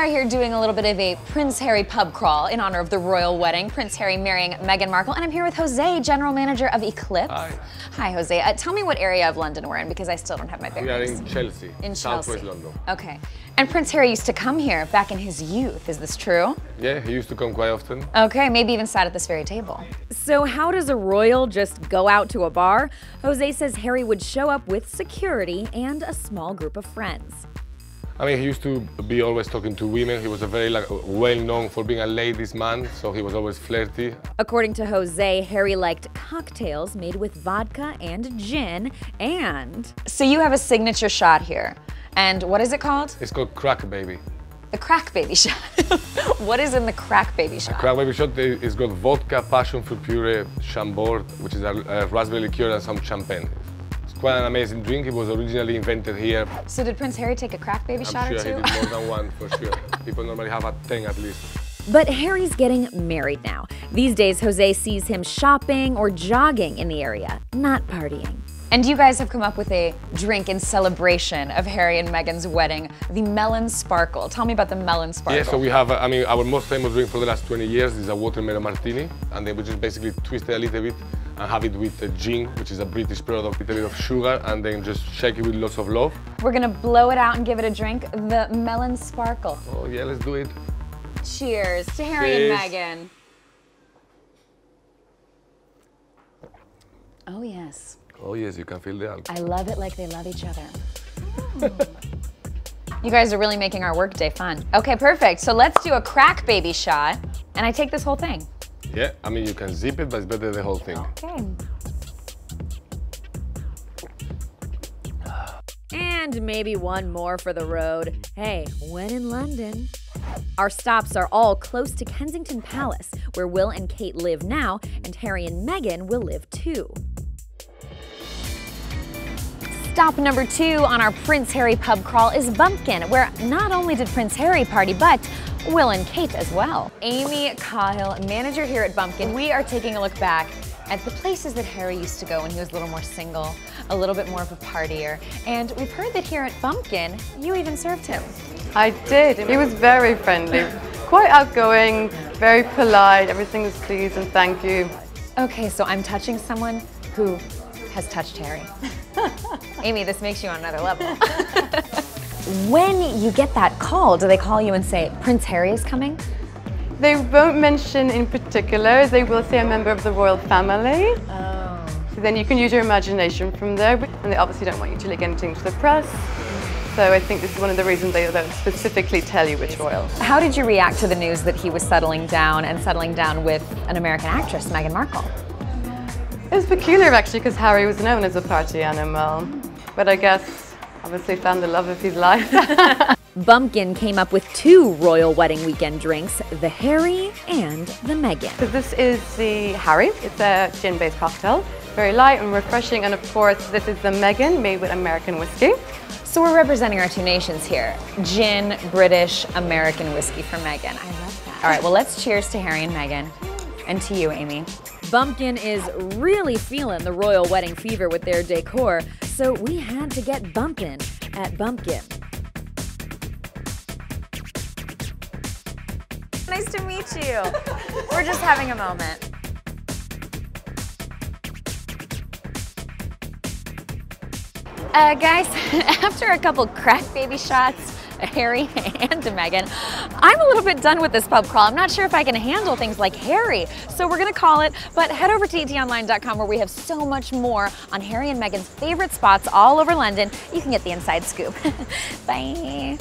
are here doing a little bit of a Prince Harry pub crawl in honor of the royal wedding, Prince Harry marrying Meghan Markle, and I'm here with Jose, General Manager of Eclipse. Hi. Hi, Jose. Tell me what area of London we're in, because I still don't have my bearings. We are in Chelsea. In Southwest London. Okay. And Prince Harry used to come here back in his youth, is this true? Yeah, he used to come quite often. Okay, maybe even sat at this very table. So how does a royal just go out to a bar? Jose says Harry would show up with security and a small group of friends. I mean, he used to be always talking to women. He was a very well-known for being a ladies' man, so he was always flirty. According to Jose, Harry liked cocktails made with vodka and gin, and... So you have a signature shot here, and what is it called? It's called Crack Baby. The Crack Baby shot. What is in the Crack Baby shot? The Crack Baby shot is got vodka, passion fruit puree, Chambord, which is a raspberry liqueur, and some champagne. Quite an amazing drink. It was originally invented here. So did Prince Harry take a Crack Baby shot or two? I'm sure he did more than one, for sure. People normally have a 10 at least. But Harry's getting married now. These days, Jose sees him shopping or jogging in the area, not partying. And you guys have come up with a drink in celebration of Harry and Meghan's wedding, the Melon Sparkle. Tell me about the Melon Sparkle. Yeah, so we have, I mean, our most famous drink for the last 20 years is a watermelon martini, and then we just basically twist it a little bit and have it with a gin, which is a British product, with a bit of sugar, and then just shake it with lots of love. We're gonna blow it out and give it a drink, the Melon Sparkle. Oh yeah, let's do it. Cheers to Harry and Meghan. Oh yes. Oh yes, you can feel the alcohol. I love it like they love each other. You guys are really making our workday fun. Okay, perfect, so let's do a Crack Baby shot, and I take this whole thing. Yeah, I mean, you can zip it, but it's better the whole thing. Okay. And maybe one more for the road. Hey, when in London. Our stops are all close to Kensington Palace, where Will and Kate live now, and Harry and Meghan will live too. Stop number 2 on our Prince Harry pub crawl is Bumpkin, where not only did Prince Harry party, but Will and Kate as well. Amy Cahill, manager here at Bumpkin. We are taking a look back at the places that Harry used to go when he was a little more single, a little bit more of a partier. And we've heard that here at Bumpkin, you even served him. I did. He was very friendly, quite outgoing, very polite. Everything is please and thank you. Okay, so I'm touching someone who has touched Harry. Amy, this makes you on another level. When you get that call, do they call you and say, Prince Harry is coming? They won't mention in particular. They will say a member of the royal family. Oh. So then you can use your imagination from there. And they obviously don't want you to leak anything to the press. So I think this is one of the reasons they don't specifically tell you which royal. How did you react to the news that he was settling down with an American actress, Meghan Markle? It was peculiar, actually, because Harry was known as a party animal. But I guess... obviously found the love of his life. Bumpkin came up with 2 royal wedding weekend drinks, the Harry and the Meghan. So this is the Harry. It's a gin-based cocktail, very light and refreshing. And of course, this is the Meghan, made with American whiskey. So we're representing our 2 nations here. Gin, British, American whiskey for Meghan. I love that. All right, well, let's cheers to Harry and Meghan. And to you, Amy. Bumpkin is really feeling the royal wedding fever with their decor, so we had to get bumpin' at Bumpkin. Nice to meet you. We're just having a moment. Guys, after a couple Crack Baby shots, Harry and Meghan, I'm a little bit done with this pub crawl. I'm not sure if I can handle things like Harry, so we're gonna call it, but head over to etonline.com where we have so much more on Harry and Meghan's favorite spots all over London. You can get the inside scoop. Bye.